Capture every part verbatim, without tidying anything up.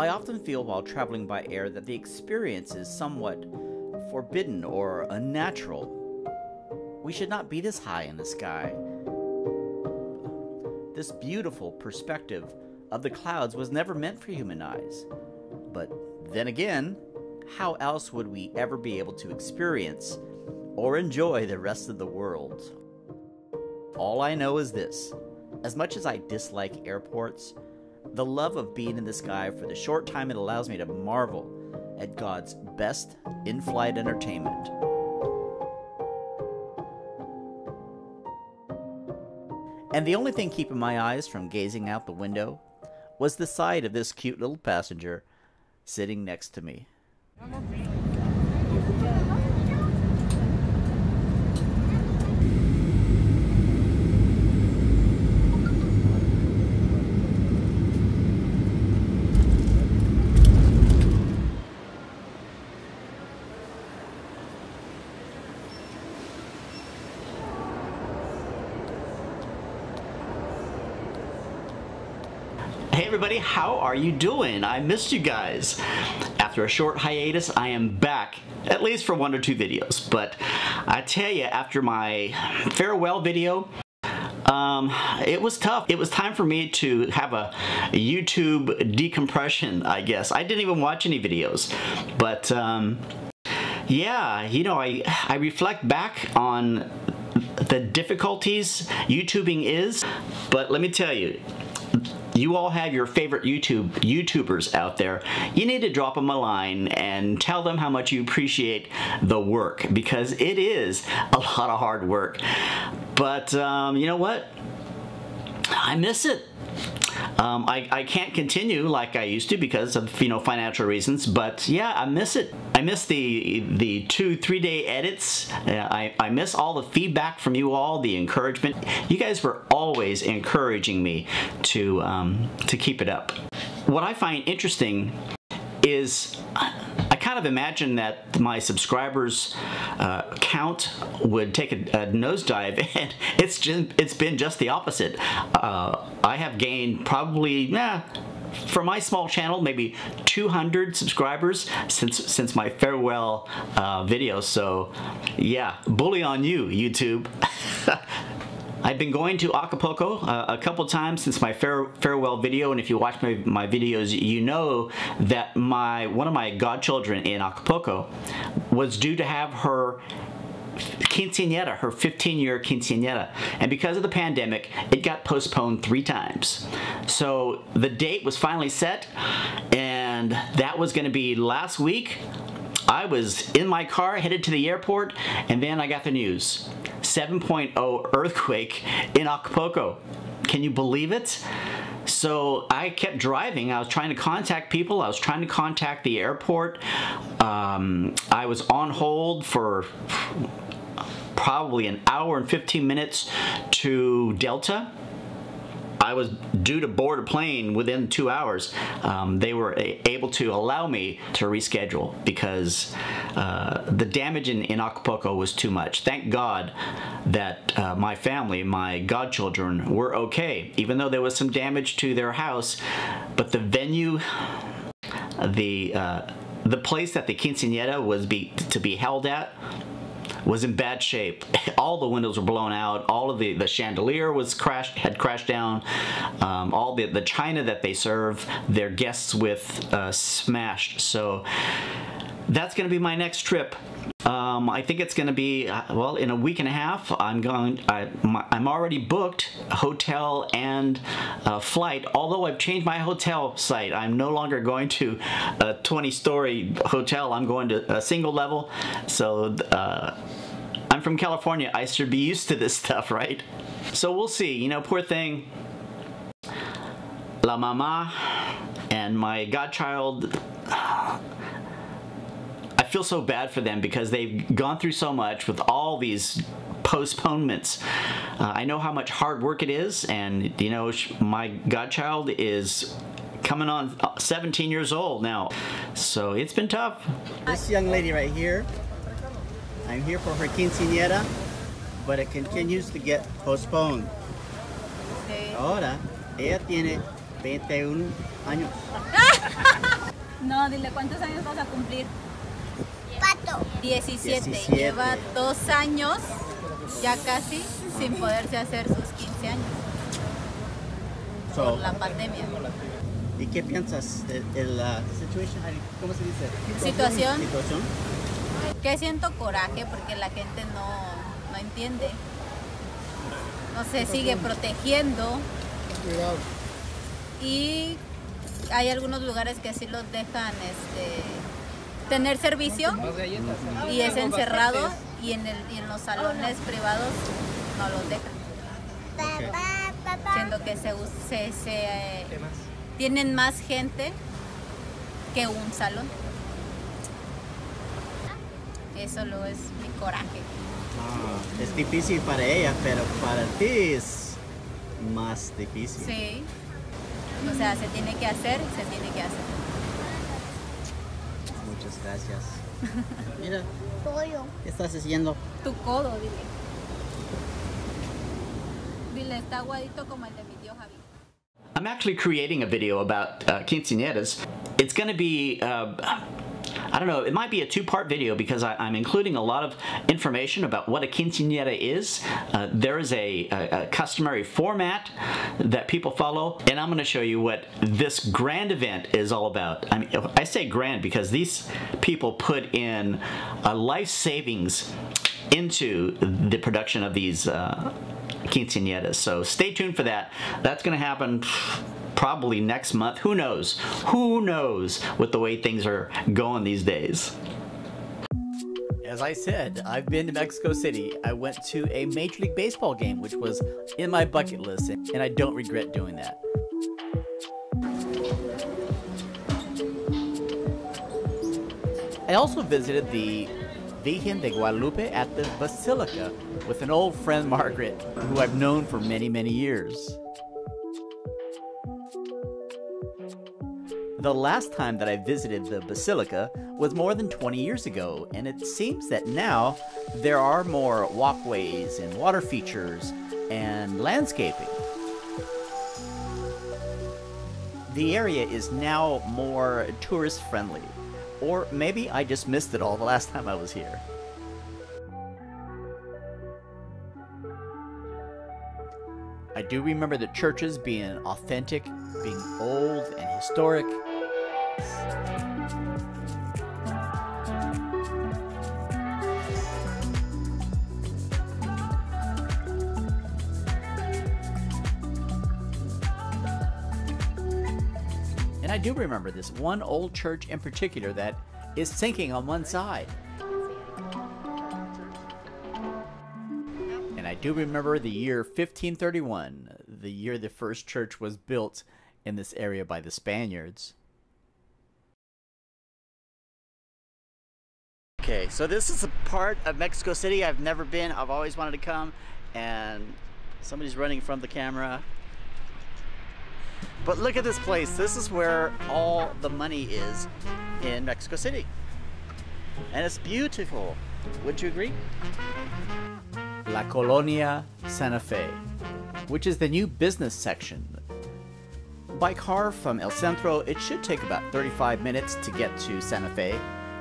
I often feel while traveling by air that the experience is somewhat forbidden or unnatural. We should not be this high in the sky. This beautiful perspective of the clouds was never meant for human eyes. But then again, how else would we ever be able to experience or enjoy the rest of the world? All I know is this, as much as I dislike airports, the love of being in the sky for the short time it allows me to marvel at God's best in-flight entertainment. And the only thing keeping my eyes from gazing out the window was the sight of this cute little passenger sitting next to me. Hey everybody, how are you doing? I missed you guys. After a short hiatus, I am back, at least for one or two videos. But I tell you, after my farewell video, um, it was tough. It was time for me to have a YouTube decompression, I guess. I didn't even watch any videos, but um, yeah, you know, I, I reflect back on the difficulties YouTubing is, but let me tell you, you all have your favorite YouTube YouTubers out there. You need to drop them a line and tell them how much you appreciate the work, because it is a lot of hard work. But um, you know what? I miss it. Um, I, I can't continue like I used to because of, you know, financial reasons, but yeah, I miss it. I miss the the two, three day edits. Uh, I, I miss all the feedback from you all, the encouragement. You guys were always encouraging me to, um, to keep it up. What I find interesting is I kind of imagine that my subscribers uh, count would take a, a nosedive, and it's just, it's been just the opposite. Uh, I have gained probably, nah, for my small channel, maybe two hundred subscribers since since my farewell uh, video. So yeah, bully on you, YouTube. I've been going to Acapulco uh, a couple times since my fare, farewell video, and if you watch my, my videos, you know that my one of my godchildren in Acapulco was due to have her quinceañera, her fifteen year quinceañera, and because of the pandemic, it got postponed three times. So the date was finally set, and that was going to be last week. I was in my car headed to the airport, and then I got the news. seven point oh earthquake in Acapulco. Can you believe it? So I kept driving. I was trying to contact people. I was trying to contact the airport. Um, I was on hold for probably an hour and fifteen minutes to Delta. I was due to board a plane within two hours. Um, they were a able to allow me to reschedule because uh, the damage in, in Acapulco was too much. Thank God that uh, my family, my godchildren, were okay, even though there was some damage to their house. But the venue, the uh, the place that the quinceañera was be to be held at, was in bad shape. All the windows were blown out. All of the, the chandelier was crashed, had crashed down. Um, all the, the china that they serve their guests with uh, smashed. So that's gonna be my next trip. Um, I think it's gonna be, uh, well, in a week and a half, I'm going, I, my, I'm already booked hotel and uh, flight, although I've changed my hotel site. I'm no longer going to a twenty story hotel. I'm going to a single level. So uh, I'm from California. I should be used to this stuff, right? So we'll see, you know, poor thing. La mama and my godchild, feel so bad for them because they've gone through so much with all these postponements. Uh, I know how much hard work it is, and you know, my godchild is coming on seventeen years old now, so it's been tough. This young lady right here, I'm here for her quinceañera, but it continues to get postponed. Ahora, ella tiene veintiún años. No, dile, ¿cuántos años vas a cumplir? Pato. diecisiete. diecisiete. Lleva dos años, ya casi, sin poderse hacer sus quince años. So, por la pandemia. ¿Y qué piensas de, de la situación? ¿Cómo se dice? ¿Situación? ¿Situación? Que siento coraje porque la gente no, no entiende. No se sigue protegiendo. Y hay algunos lugares que sí los dejan este, tener servicio y es encerrado, y en, el, y en los salones privados no los dejan. Okay. Siendo que se, se, se eh, tienen más gente que un salón. Eso lo es mi coraje. Ah, es difícil para ella, pero para ti es más difícil. Sí. O sea, se tiene que hacer, se tiene que hacer. Muchas gracias. Mira. ¿Qué estás haciendo? Tu codo, dile. Dile, está aguadito como el de mi tío Javi. I'm actually creating a video about uh, quinceañeras. It's going to be... Uh, I don't know, it might be a two-part video because I, I'm including a lot of information about what a quinceañera is. Uh, there is a, a, a customary format that people follow, and I'm going to show you what this grand event is all about. I mean, I say grand because these people put in a life savings into the production of these uh, quinceañeras. So stay tuned for that. That's going to happen probably next month. Who knows? Who knows with the way things are going these days? As I said, I've been to Mexico City. I went to a Major League Baseball game, which was in my bucket list, and I don't regret doing that. I also visited the Virgen de Guadalupe at the Basilica with an old friend, Margaret, who I've known for many, many years. The last time that I visited the Basilica was more than twenty years ago, and it seems that now there are more walkways and water features and landscaping. The area is now more tourist-friendly, or maybe I just missed it all the last time I was here. I do remember the churches being authentic, being old and historic. And I do remember this one old church in particular that is sinking on one side. And I do remember the year fifteen thirty-one, the year the first church was built in this area by the Spaniards. Okay, so this is a part of Mexico City I've never been. I've always wanted to come, and somebody's running from the camera. But look at this place. This is where all the money is in Mexico City. And it's beautiful. Would you agree? La Colonia Santa Fe, which is the new business section. By car from El Centro, it should take about thirty-five minutes to get to Santa Fe,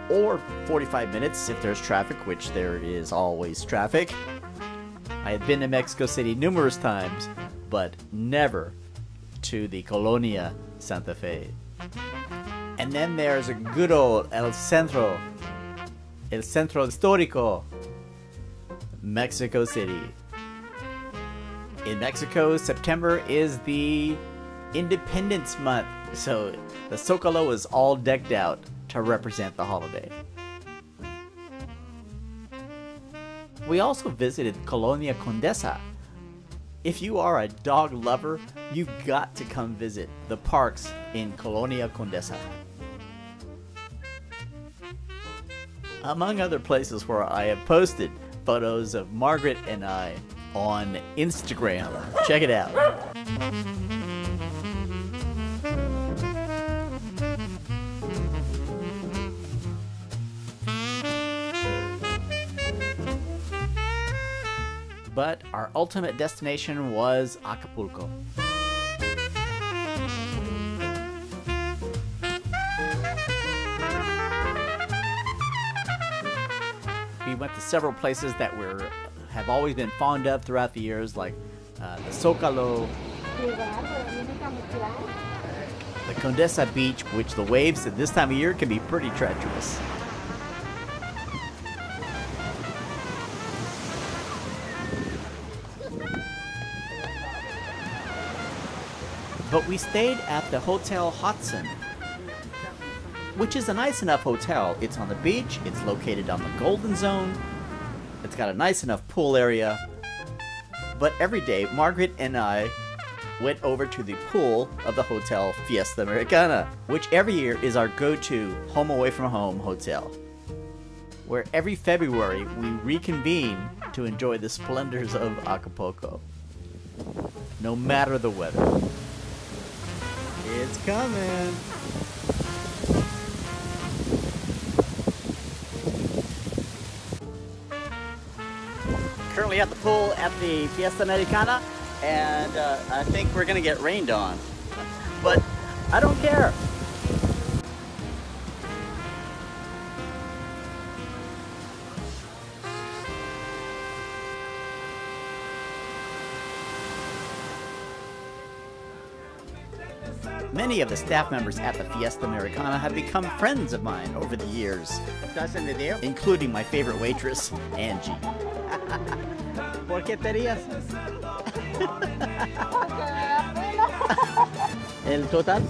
or forty-five minutes if there's traffic, which there is always traffic. I have been to Mexico City numerous times, but never to the Colonia Santa Fe. And then there's a good old El Centro, El Centro Histórico, Mexico City. In Mexico, September is the Independence Month, so the Zócalo is all decked out to represent the holiday. We also visited Colonia Condesa. If you are a dog lover, you've got to come visit the parks in Colonia Condesa. Among other places where I have posted photos of Margaret and I on Instagram. Check it out. But our ultimate destination was Acapulco. went to several places that we're have always been fond of throughout the years, like uh, the Zócalo, the Condesa Beach, which the waves at this time of year can be pretty treacherous. But we stayed at the Hotel Hotson, which is a nice enough hotel. It's on the beach, it's located on the Golden Zone, it's got a nice enough pool area. But every day, Margaret and I went over to the pool of the Hotel Fiesta Americana, which every year is our go-to home away from home hotel, where every February we reconvene to enjoy the splendors of Acapulco, no matter the weather. It's coming. Currently at the pool at the Fiesta Americana, and uh, I think we're gonna get rained on, but I don't care. Many of the staff members at the Fiesta Americana have become friends of mine over the years, including my favorite waitress, Angie. El total?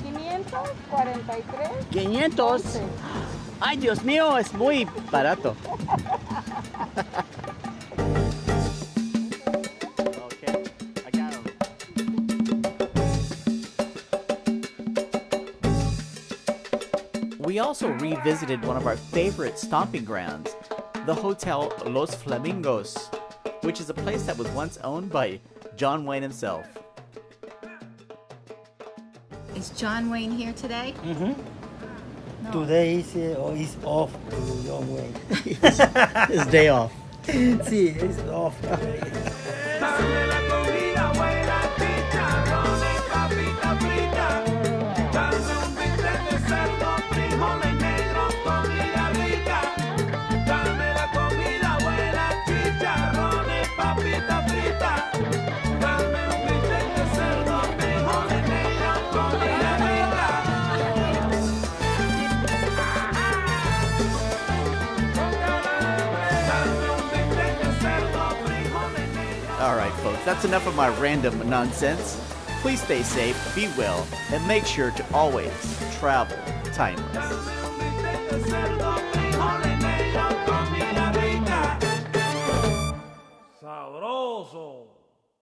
quinientos cuarenta y tres. Ay, Dios mío, es muy barato. We also revisited one of our favorite stomping grounds, the Hotel Los Flamingos, which is a place that was once owned by John Wayne himself. Is John Wayne here today? Mm-hmm. No. Today is, uh, is off to John Wayne. His day off. See, it's off. That's enough of my random nonsense. Please stay safe, be well, and make sure to always travel timeless.